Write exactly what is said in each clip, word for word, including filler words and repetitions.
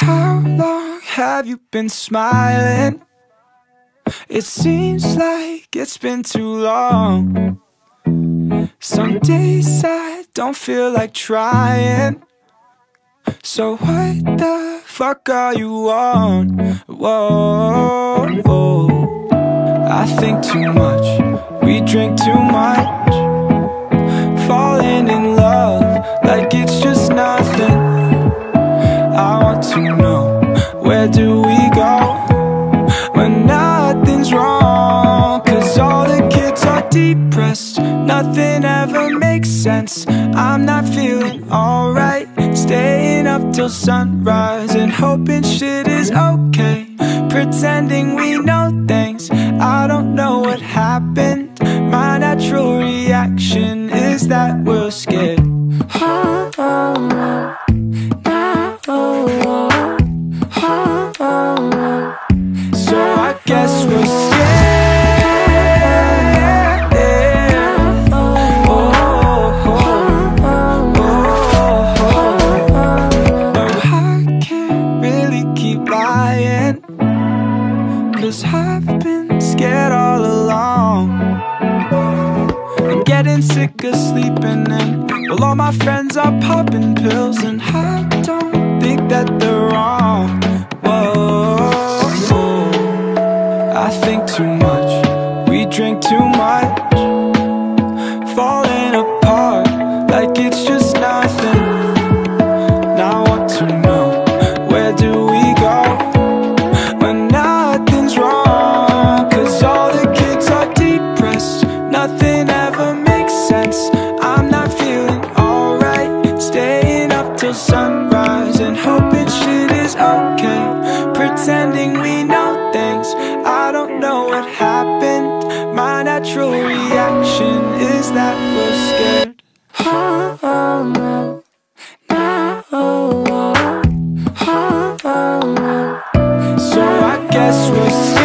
How long have you been smiling? It seems like it's been too long. Some days I don't feel like trying. So what the fuck are you on? Whoa, whoa. I think too much, we drink too much. Falling in love like it's just nothing. I want to know, where do we go when nothing's wrong? Cause all the kids are depressed, nothing ever makes sense. I'm not feeling alright, staying up till sunrise and hoping shit is okay, pretending we know things. I don't know what happened. My natural reaction is that we're scared. Oh, oh, oh. Oh, oh, oh. Oh, oh. So I guess we're scared. Getting sick of sleeping in. Well, all my friends are popping pills, and I don't think that they're wrong. Whoa, whoa. I think too much, we drink too much. Falling apart like it's just nothing. Now I want to know, where do we go when nothing's wrong? Cause all the kids are depressed, nothing ever makes sense. I'm not feeling alright, staying up till sunrise and hoping shit is okay, pretending we know things. I don't know what happened. My natural reaction is that we're scared. Oh, oh, oh. No. Oh, oh. Oh, oh, oh. So I guess we're scared.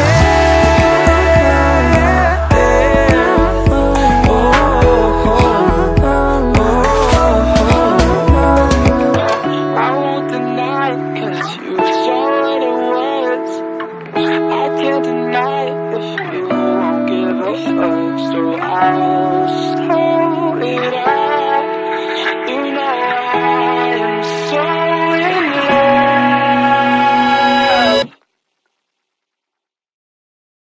Oh,